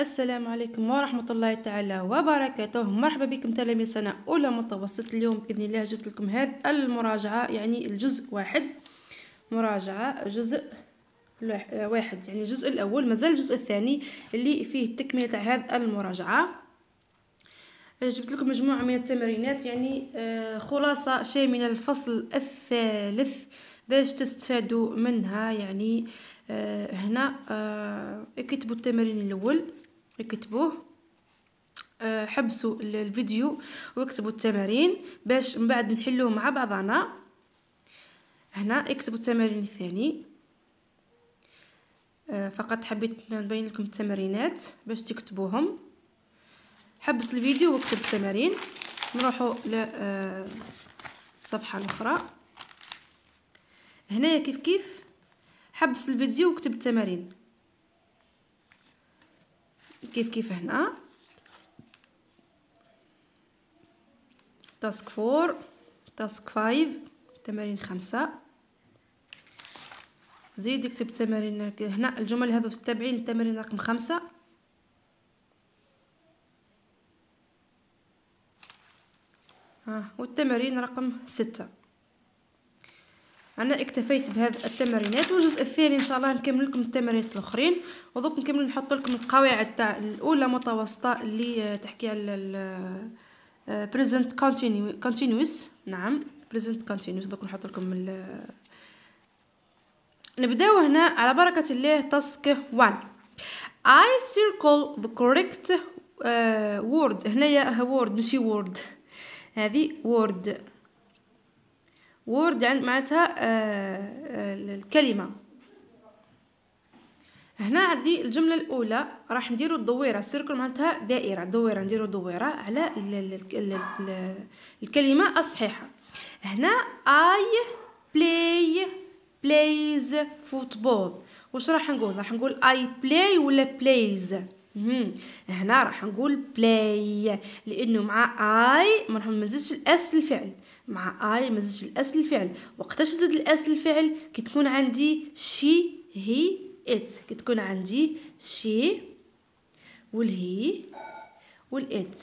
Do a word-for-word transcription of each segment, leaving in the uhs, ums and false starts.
السلام عليكم ورحمة الله تعالى وبركاته. مرحبا بكم تلاميذ سنة أولى متوسط. اليوم بإذن الله جبت لكم هذه المراجعة، يعني الجزء واحد، مراجعة جزء واحد يعني الجزء الأول، مازال الجزء الثاني اللي فيه التكملة تاع هذه المراجعة. جبت لكم مجموعة من التمرينات، يعني خلاصة شيء من الفصل الثالث باش تستفادوا منها. يعني آه هنا آه اكتبوا التمرين الاول، اكتبوه، آه حبسوا الفيديو واكتبوا التمارين باش من بعد نحلوه مع بعضنا. هنا اكتبوا التمرين الثاني، آه فقط حبيت نبين لكم التمرينات باش تكتبوهم. حبس الفيديو واكتب التمارين. نروحوا لصفحه آه اخرى. هنايا كيف كيف حبس الفيديو وكتب التمارين كيف كيف. هنا تاسك فور، تاسك فايف، تمارين خمسة. زيد اكتب تمارين. هنا الجمل هذو تتابعين التمارين رقم خمسة. ها والتمارين رقم ستة. انا اكتفيت بهذه التمرينات، والجزء الثاني ان شاء الله نكمل لكم التمارين الاخرين. ودوك نكمل نحط لكم القواعد تاع الاولى متوسطه اللي تحكي على present continuous. نعم present continuous. دوك نحط لكم ال... نبداو هنا على بركه الله. تاسك واحد، I circle the correct uh, word. هنايا word ماشي word، هذه word وورد معناتها الكلمه. هنا عندي الجمله الاولى، راح نديرو الدويره. سيركل معناتها دائره، دويره، نديرو دويره على الكلمه الصحيحه. هنا اي بلاي بلايز فوتبول. واش راح نقول؟ راح نقول اي بلاي ولا بلايز؟ هنا راح نقول بلاي، لانه مع اي ما نزيدش الاس للفعل. مع اي ما زدتش الاس للفعل. وقتاش زد الاس للفعل؟ كي تكون عندي شي هي ات، كي تكون عندي شي والهي والات.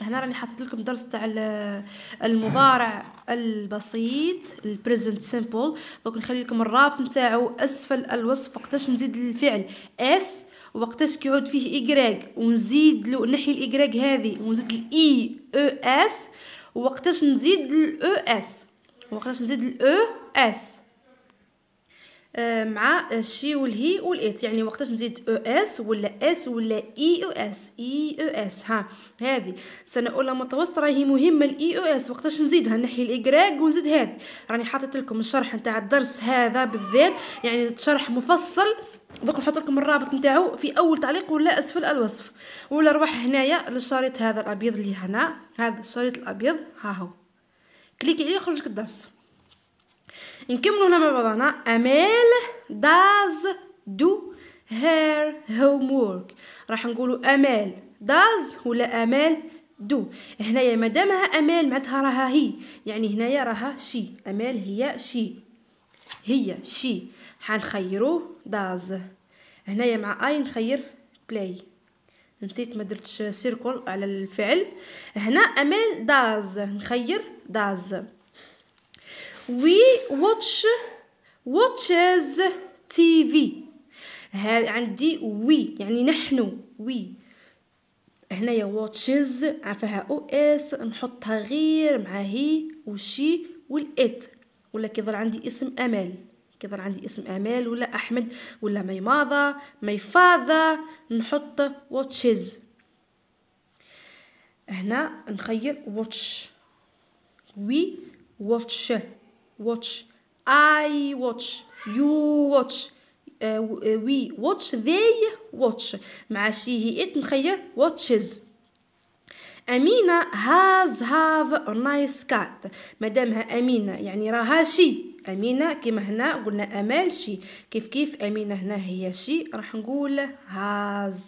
هنا راني حاطط لكم درس تاع المضارع البسيط البريزنت سيمبل. دوك نخلي لكم الرابط نتاعو اسفل الوصف. وقتاش نزيد الفعل اس، وقتاش كيعود فيه ايغريك ونزيد له نحي الايغريك هذه ونزيد الاي او اس، ووقتاش نزيد الاو اس، ووقتاش نزيد الاو اس مع الشي والهي والات. يعني وقتاش نزيد او اس ولا اس ولا اي او اس. اي او اس ها هذه سنه اولى متوسطه راهي مهمه. الاي او اس وقتاش نزيدها؟ نحي الايغريك ونزيد هذه. راني حاطط لكم الشرح نتاع الدرس هذا بالذات، يعني شرح مفصل. دوك نحط لكم الرابط نتاعو في اول تعليق ولا اسفل الوصف. ولا روح هنايا للشريط هذا الابيض اللي هنا، هذا الشريط الابيض ها هو، كليكي عليه يخرجك الدرس. نكملوا هنا مع بعضنا. امال داز دو هير هوم وورك. راح نقولوا امال داز ولا امال دو. هنايا مادامها امال معناتها راها هي، يعني هنايا راها شي. امال هي شي، هي شي. حنخيرو داز. هنايا مع اي نخير بلاي، نسيت ما درتش سيركل على الفعل. هنا امال داز نخير داز. we watch watches تي في. ها عندي we يعني نحن we. هنايا watches عفاها او اس، نحطها غير مع هي وشي والات. ولا كيظل عندي اسم امال، كيظل عندي اسم امال ولا احمد ولا ماي ماذا ماي فاذا، نحط watches. هنا نخير watch. we watch watch I watch you watch uh, we watch they watch. مع شي هي ات نخير watches. أمينة has have a nice cat. مادامها أمينة يعني راها شي. أمينة كما هنا قلنا أمال شي، كيف كيف أمينة هنا هي شي. راح نقول has،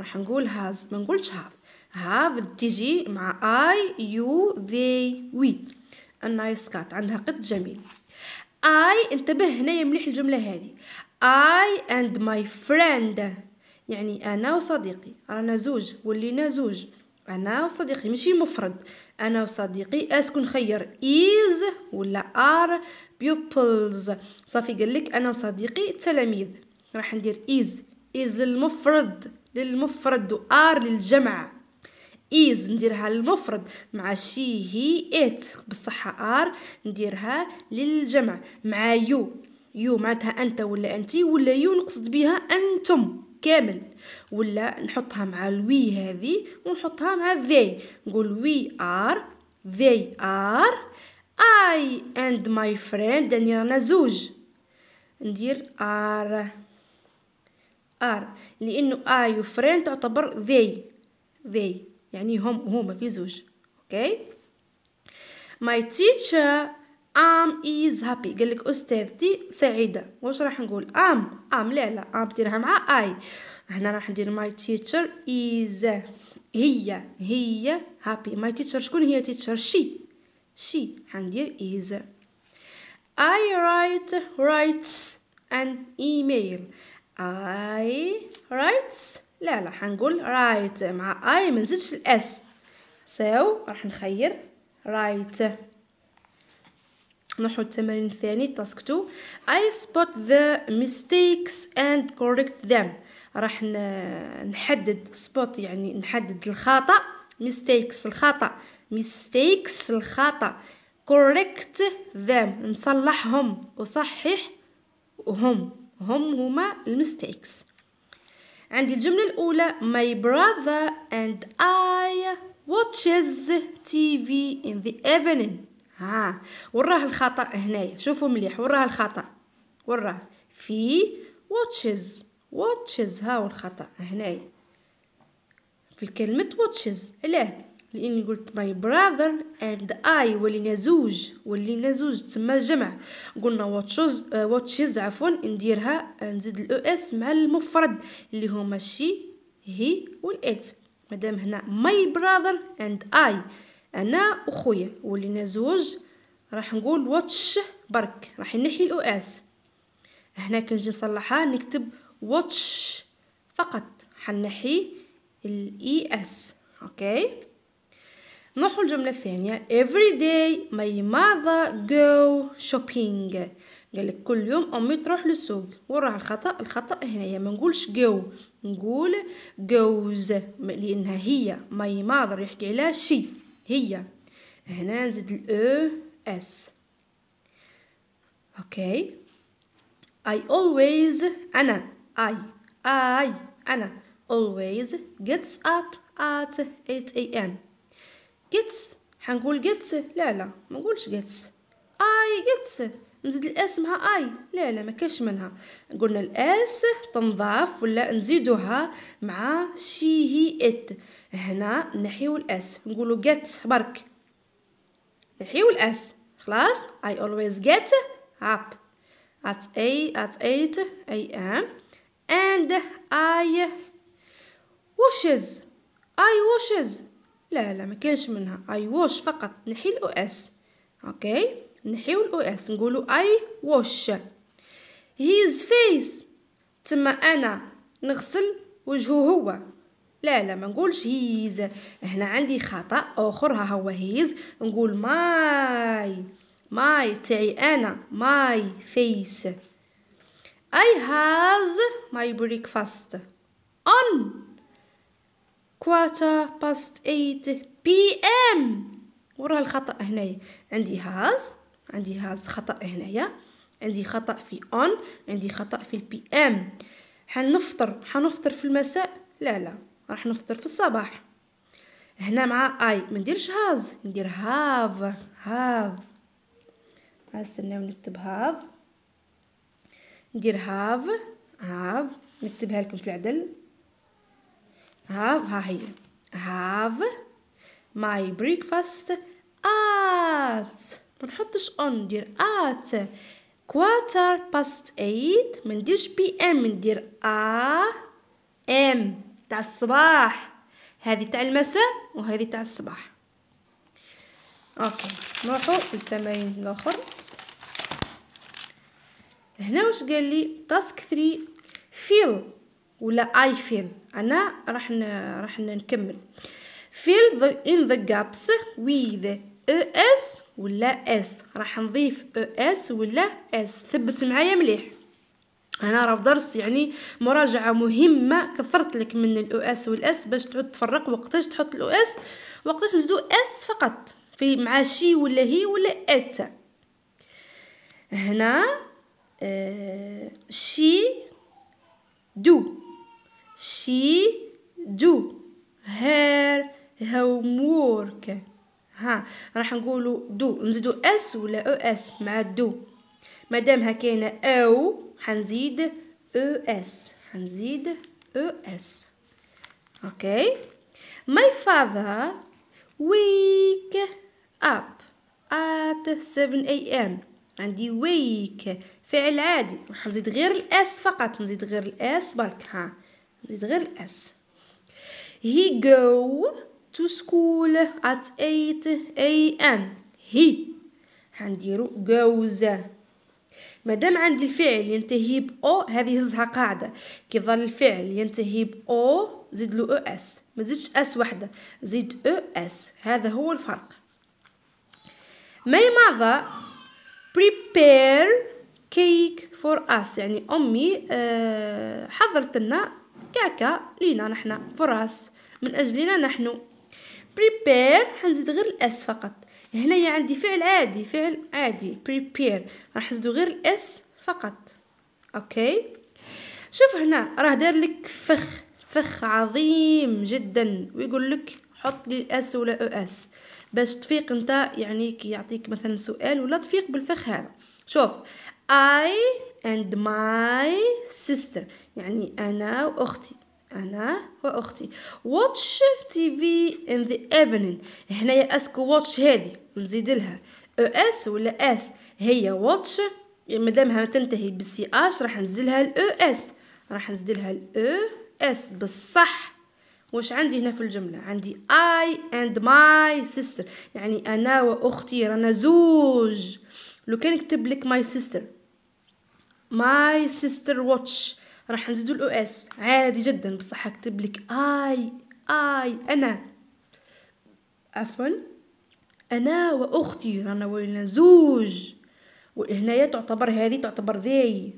راح نقول has، ما نقولش have. have تجي مع I you they we. النايس كات عندها قط جميل. اي انتبه هنايا مليح الجمله هذه. I and my friend. يعني أنا وصديقي، رانا زوج، ولينا زوج. أنا وصديقي ماشي مفرد، أنا وصديقي. أسكو نخير is ولا are pupils؟ صافي قالك أنا وصديقي تلاميذ، راح ندير is. is للمفرد للمفرد و are للجمع. is نديرها للمفرد مع she he it، بصح are نديرها للجمع مع you. you معناتها أنت ولا أنتي، ولا you نقصد بها أنتم كامل، ولا نحطها مع الوي هذه ونحطها مع they. نقول we are they are I and my friend، يعني رانا زوج. ندير are are لأنه I و friend تعتبر they they يعني هم وهما في زوج. اوكي okay. my teacher ام is happy. قال لك أستاذتي سعيدة، واش راح نقول ام ام لا لا ام ديرها مع اي. هنا راح ندير my teacher is، هي هي happy. my teacher شكون هي teacher؟ she she حندير is. I write writes an email. I writes لا لا حنقول write مع I، منزلش الاس. سو راح نخير write. نروحو التمرين الثاني task two. I spot the mistakes and correct them. راح نحدد spot يعني نحدد الخطأ، mistakes الخطأ mistakes الخطأ correct them نصلحهم وصحح هم هم هما المستيكس. عندي الجملة الأولى my brother and I watches تي في in the evening. ها وراه الخطأ هنايا، شوفوا مليح وراه الخطأ، وراه في watches watches. هاو الخطأ هنايا في كلمة watches. علاه؟ لأني قلت my brother and I ولينا زوج، ولينا زوج تسمى جمع. قلنا watches watches عفوا نديرها نزيد الأو إس مع المفرد اللي هما she he والإت. مادام هنا my brother and I أنا وخويا ولينا زوج، راح نقول watch برك، راح نحي الأو إس. هنا كنجي نصلحها نكتب watch فقط، حنحي الإي إس. أوكي نروحو الجملة الثانية. every day my mother go shopping. قالك كل يوم أمي تروح للسوق، وراه الخطأ الخطأ هنايا، ما نقولش go نقول goes لأنها هي. my mother يحكي على she هي، هنا نزيد ال اس. اوكي I always أنا I I أنا always gets up at eight a m gets. حنقول gets لا لا ما نقولش gets I gets، نزيد الاس مع I لا لا ما كاش منها. قلنا الاس تنضاف ولا نزيدوها مع she he it، هنا نحيو الاس نقولوا get برك، نحيو الاس خلاص. I always get up at eight at eight a m and I washes I washes لا لا ما كانش منها I wash فقط، نحي الأو إس. أوكي نحيو الأو إس نقولوا I wash his face. تما أنا نغسل وجهه هو، لا لا ما نقولش his. هنا عندي خطأ آخر، ها هو his نقول my my تاعي أنا my face. I has my breakfast on quarter past eight p m وراه الخطأ هنايا. عندي has عندي has خطأ هنايا، عندي خطأ في on، عندي خطأ في البي ام. حنفطر حنفطر في المساء لا لا، راح نفطر في الصباح. هنا مع I ما نديرش has ندير have have. استناو نكتب have، ندير have have نكتبها لكم في العدل. have ها هي have my breakfast at، ما نحطش on ندير at quarter past eight، ما نديرش بي ام ندير ا ام تاع الصباح، هذه تاع المساء وهذه تاع الصباح. اوكي نروحو للتمرين الاخر. هنا واش قال لي تاسك ثري فيل ولا اي فيل. انا راح راح نكمل fill the in the gaps with اس ولا اس. راح نضيف اس ولا اس. ثبت معايا مليح. انا راه في درس يعني مراجعه مهمه كثرت لك من الاو اس والاس باش تعود تفرق وقتاش تحط الاو اس وقتاش نزيدو اس فقط في مع شي ولا هي ولا ات. هنا آه شي دو شي دو هير هوم وورك. ها راح نقولوا دو نزيدو اس ولا او اس مع دو. مادامها كاينه او حنزيد او اس حنزيد او اس. اوكي ماي فاذر ويك اب ات سبعة آي إم. عندي ويك فعل عادي راح نزيد غير الاس فقط. نزيد غير الاس برك. ها نزيد غير الاس. he go to school at eight A M. he حنديرو goes. مادام عندي الفعل ينتهي ب او هذه هزها قاعده. كي ظل الفعل ينتهي ب او زيد له او اس. ما تزيدش اس وحده زيد او اس. هذا هو الفرق. my mother prepare cake for us. يعني امي أه حضرت لنا كعكه لينا نحنا فراس من اجلنا نحن. prepare حنزيد غير الاس فقط. هنايا عندي فعل عادي فعل عادي prepare راح نزيدو غير الاس فقط. اوكي شوف هنا راه دار لك فخ فخ عظيم جدا ويقول لك حط لي الاس ولا او اس باش تفيق انت. يعني كي يعطيك مثلا سؤال ولا تفيق بالفخ هذا. شوف I and my sister يعني انا واختي انا واختي watch تي في in the evening. هنايا اسكو watch هذه نزيد لها اس ولا اس. هي watch مادامها تنتهي بالسي اش راح نزيد لها الاو اس. راح نزيد لها الاو اس بالصح. واش عندي هنا في الجمله؟ عندي I and my sister يعني انا واختي رانا زوج. لو كان كتب لك my sister my sister watch راح نزيدو الاو اس عادي جدا. بصح كتب لك اي اي انا عفوا انا واختي رانا ولينا زوج. وهنايا تعتبر هذه تعتبر ذي.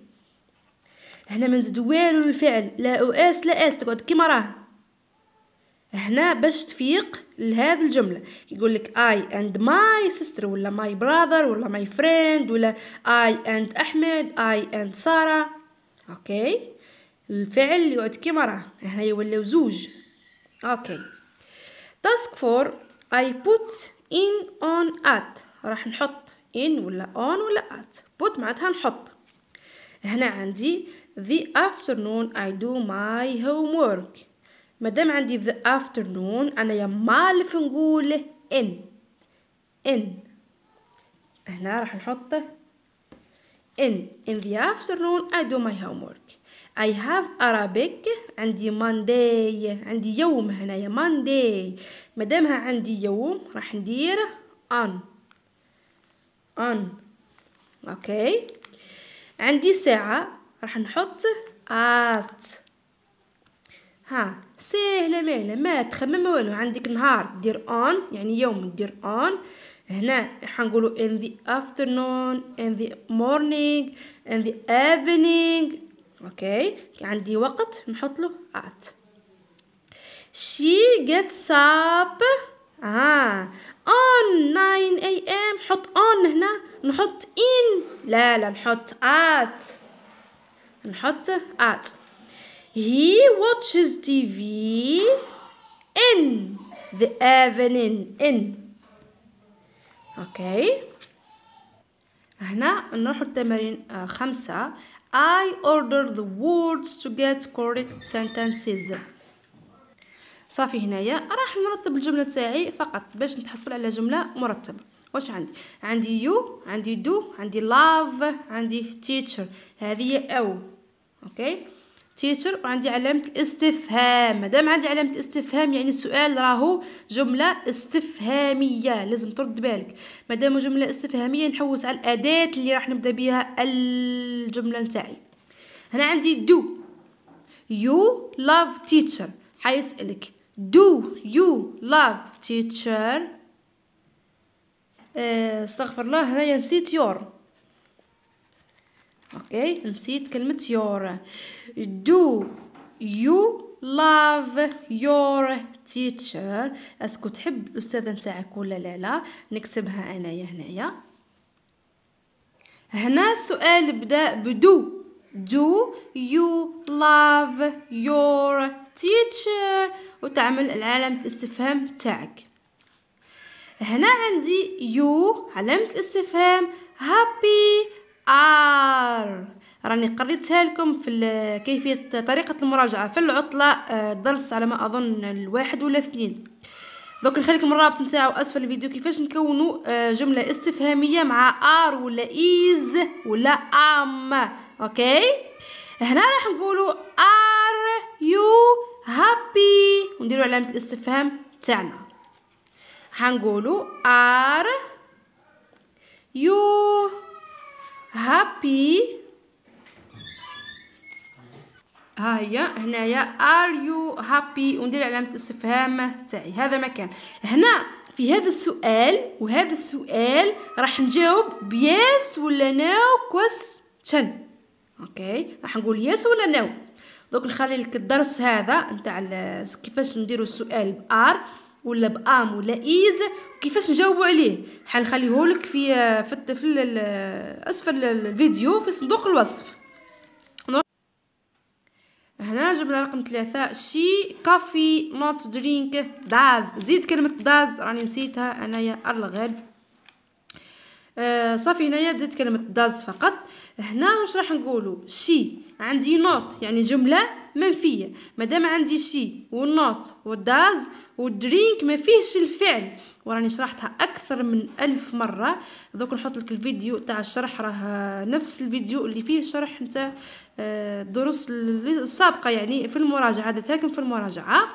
هنا ما نزيدو والو للفعل لا او اس لا اس تقعد كيما راه. هنا باش تفيق لهذه الجمله يقول لك اي اند ماي سيستر ولا ماي براذر ولا ماي فريند ولا اي اند احمد اي اند ساره. اوكي الفعل يقعد كيما راه. هنا يوليو زوج. اوكي تاسك فور اي بوت ان اون ات. راح نحط ان ولا اون ولا ات. بوت معناتها نحط. هنا عندي the afternoon I do my homework. مادام عندي the afternoon انا يا مالف نقول ان ان. هنا راح نحط in in the afternoon I do my homework. I have Arabic عندي Monday عندي يوم. هنايا Monday مادامها عندي يوم راح ندير on on. اوكي عندي ساعة راح نحط at. ها سهلة معلة ما تخمم والو. عندك نهار دير on يعني يوم دير on. هنا حنقولوا in the afternoon in the morning in the evening. اوكي عندي وقت نحط له at. she gets up اه on nine A M. حط on هنا نحط in لا لا نحط at نحط at. he watches تي في in the evening in. اوكي هنا نروح التمارين خمسة. I order the words to get correct sentences. صافي هنايا راح نرتب الجملة تاعي فقط باش نتحصل على جملة مرتبة. واش عندي؟ عندي you عندي do عندي love عندي teacher. هذه او. اوكي تيتر وعندي علامة الاستفهام. مادام عندي علامة الاستفهام يعني السؤال راهو جملة استفهامية، لازم ترد بالك. مادام جملة استفهامية نحوس على الأداة اللي راح نبدا بها الجملة نتاعي. هنا عندي do you love teacher، حيسألك do you love teacher. استغفر الله، هنايا نسيت يور. اوكي نسيت كلمة يور. do you love your teacher؟ اسكو تحب الأستاذة نتاعك ولا لا؟ لا نكتبها انايا هنايا. هنا السؤال بدا بدو. do you love your teacher؟ وتعمل العلامة الاستفهام تاعك. هنا عندي you علامة الاستفهام happy are. راني قريتها لكم في كيفية طريقة المراجعة في العطلة درس على ما أظن الواحد ولا اثنين. دوك نخليكم الرابط نتاعو أسفل الفيديو كيفاش نكونوا جملة استفهامية مع are ولا is ولا am. اوكي هنا راح نقولوا are you happy ونديروا علامة الاستفهام تاعنا. هنقولوا are you happy. هيا هنايا are you happy وندير علامة الاستفهام تاعي. هذا مكان هنا في هذا السؤال وهذا السؤال راح نجاوب بيس ولا no question. اوكي راح نقول يس ولا نو. دوك نخلي لك الدرس هذا نتاع كيفاش نديروا السؤال بار ولا بام ولا ايز وكيفاش نجاوبوا عليه. حنخليه لك في في, في اسفل الفيديو في صندوق الوصف. هنا جمله رقم ثلاثة شي كافي نوت درينك داز. زيد كلمه داز راني نسيتها انايا الغالب. آه صافي هنايا زدت كلمه داز فقط. هنا واش راح نقولوا شي عندي نوت يعني جمله منفيه. مادام عندي شي والنوت والداز والدرينك ما فيهش الفعل، وراني شرحتها اكثر من ألف مره. دوك نحط لك الفيديو تاع الشرح، راه نفس الفيديو اللي فيه الشرح نتاع الدروس السابقه يعني في المراجعه درتها لكم في المراجعه.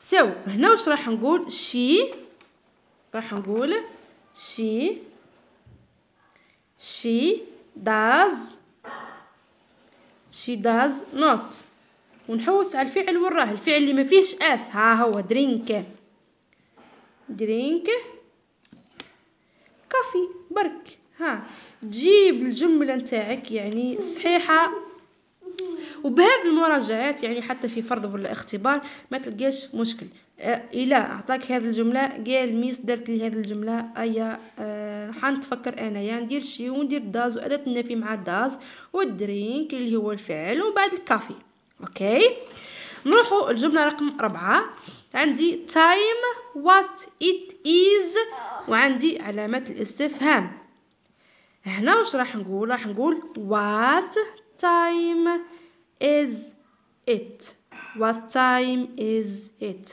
سو هنا واش راح نقول شي، راح نقول شي she does she does not ونحوس على الفعل وراه الفعل اللي ما فيهش اس. ها هو درينك درينك كافي برك. ها تجيب الجمله نتاعك يعني صحيحه. وبهذه المراجعات يعني حتى في فرض ولا اختبار ما تلقاش مشكل. إلا أعطاك هذه الجملة قال ميس درت لي هذه الجملة أيا أه حنتفكر أنا يعني ندير شي وندير داز وأداة النفي مع داز والدرينك اللي هو الفعل ومن بعد الكافي. أوكي نروحوا الجملة رقم أربعة. عندي تايم وات إت إيز وعندي علامة الاستفهام. هنا واش راح نقول؟ راح نقول وات تايم إز إت. What time is it؟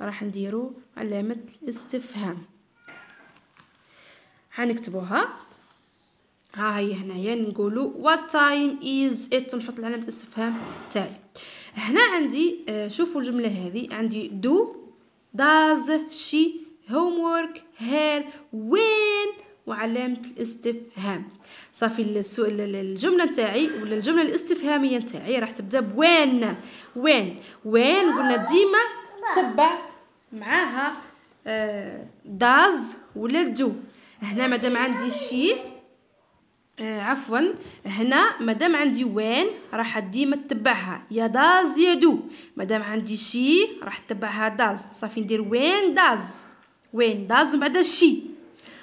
راح نديرو علامة الاستفهام حنكتبوها. ها هي هنايا نقولو what time is it ونحط علامة الاستفهام تاعي. هنا عندي شوفوا الجملة هذه عندي do does she homework her when وعلامة الاستفهام. صافي السؤال الجملة نتاعي ولا الجملة الاستفهامية نتاعي راح تبدا بوين. وين وين قلنا ديما تبع معاها آه داز ولا دو. هنا مادام عندي شي آه عفوا هنا مادام عندي وين راح ديما تتبعها يا داز يا دو. مادام عندي شي راح تتبعها داز. صافي ندير وين داز وين داز ومن بعد شي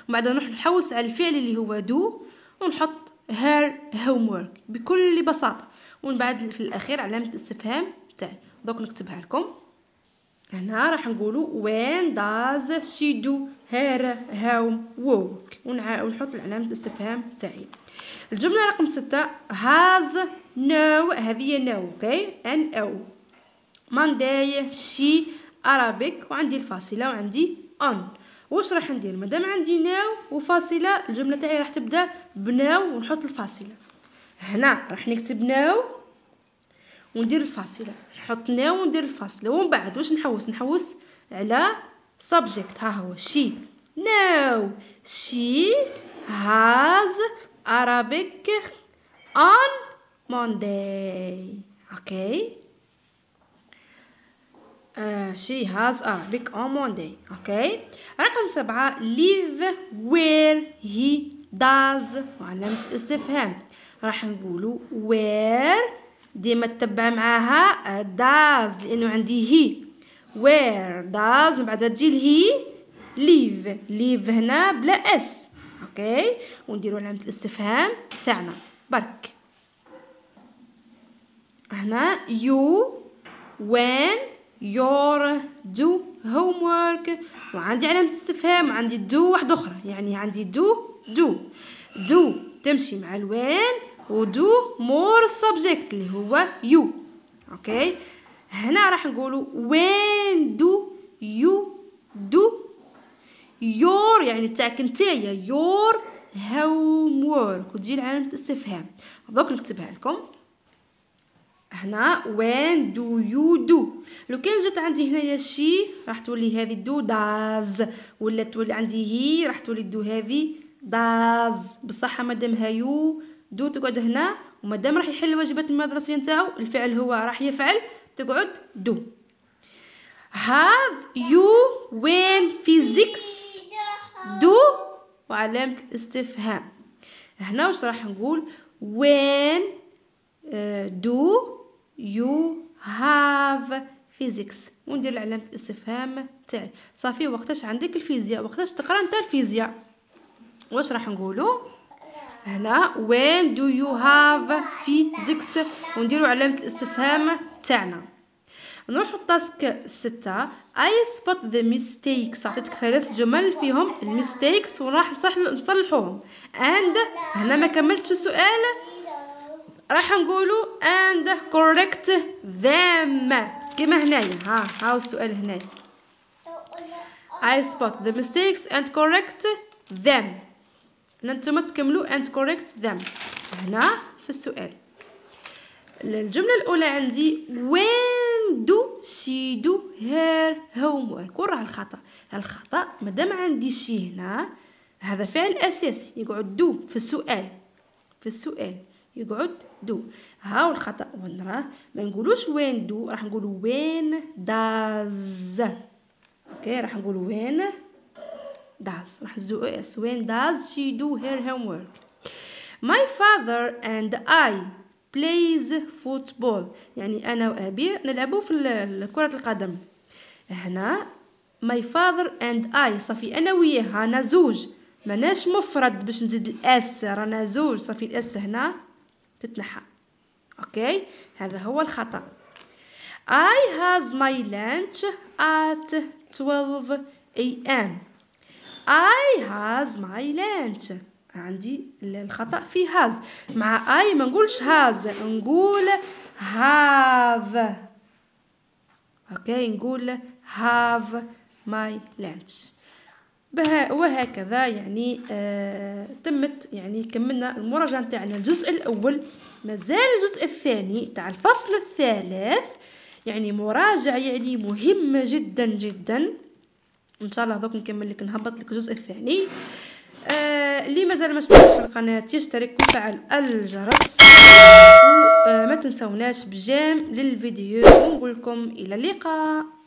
وبعد نروح نحوس على الفعل اللي هو دو ونحط her homework بكل بساطه ومن بعد في الاخير علامه الاستفهام تاعي. دوك نكتبها لكم. هنا راح نقولوا when does she do her homework ونحط علامه الاستفهام تاعي. الجمله رقم ستة has no. هذه no اوكي ان او Monday she Arabic وعندي الفاصله وعندي on. واش راح ندير؟ مادام عندي ناو وفاصله الجمله تاعي راح تبدا بناو ونحط الفاصله. هنا راح نكتب ناو وندير الفاصله، حطناه وندير الفاصله. ومن بعد واش نحوس؟ نحوس على سبجكت، ها هو شي. ناو شي هاز Arabic on Monday. اوكي آه شي هاز Arabic on Monday. اوكي رقم سبعة live where he does وعلامة استفهام. راح نقولوا where ديما تتبع معاها does لانه عندي he. where does بعدها تجي هي live. live هنا بلا اس. اوكي ونديروا علامه الاستفهام تاعنا برك. هنا you when your do homework وعندي علامه استفهام وعندي do واحده اخرى، يعني عندي do do do تمشي مع الوين ودو more subject اللي هو you. اوكي هنا راح نقولوا when do you do your يعني تاعك نتايا your homework وتجي علامة الاستفهام. دوك نكتبها لكم هنا when do you do. لو كان جات عندي هنايا شي راح تولي هذه do does، ولا تولي عندي هي راح تولي do هذه does. بصح مادام هايو دو تقعد هنا، ومادام راح يحل الواجبات المدرسية نتاعو الفعل هو راح يفعل تقعد دو. have you when physics do وعلامة الاستفهام. هنا واش راح نقول when do you have physics وندير علامة الاستفهام تاعي. صافي وقتاش عندك الفيزياء، وقتاش تقرا نتا الفيزياء. واش راح نقولوا هنا when do you have physics ونديروا علامة الاستفهام تاعنا. نروحوا للتاسك ستة I spot the mistakes. عطيتك ثلاث جمل فيهم الميستيكس وراح نصلحوهم. and هنا ما كملتش السؤال راح نقولوا and correct them كما هنايا. ها هاو السؤال هنايا I spot the mistakes and correct them. ننتم تكملوا and correct them هنا في السؤال. الجملة الأولى عندي when do she do her homework. وراه الخطأ، الخطأ مادام عندي شي هنا هذا فعل أساسي يقعد دو في السؤال، في السؤال يقعد دو. هاو الخطأ وين راه، ما نقولوش when do راح نقولو when does. اوكي راح نقولو when does راح نزيدو اس when does she do her homework. my father and I plays football يعني أنا وأبي نلعبو في كرة القدم. هنا my father and I صافي أنا وياه، رانا زوج ماناش مفرد باش نزيد الأس، رانا زوج صافي الأس هنا تتنحى. أوكي هذا هو الخطأ. I has my lunch at twelve a m I has my lunch. عندي الخطأ في هاز، مع اي ما نقولش هاز نقول هاف. اوكي نقول هاف ماي لانش. وهكذا يعني آه تمت يعني كملنا المراجعة نتاعنا الجزء الاول. مازال الجزء الثاني تاع الفصل الثالث، يعني مراجعة يعني مهمة جدا جدا. ان شاء الله دوك نكمل لك نهبط لك الجزء الثاني. اللي آه مازال ما اشتركش في القناه يشترك وفعل الجرس، وما تنسوناش بجام للفيديو. ونقول لكم الى اللقاء.